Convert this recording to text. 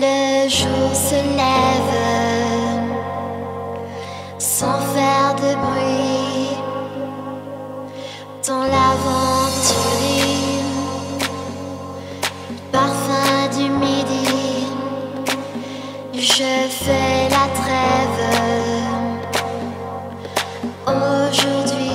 Le jour se lève sans faire de bruit dans l'aventure, parfum du midi. Je fais la trêve aujourd'hui.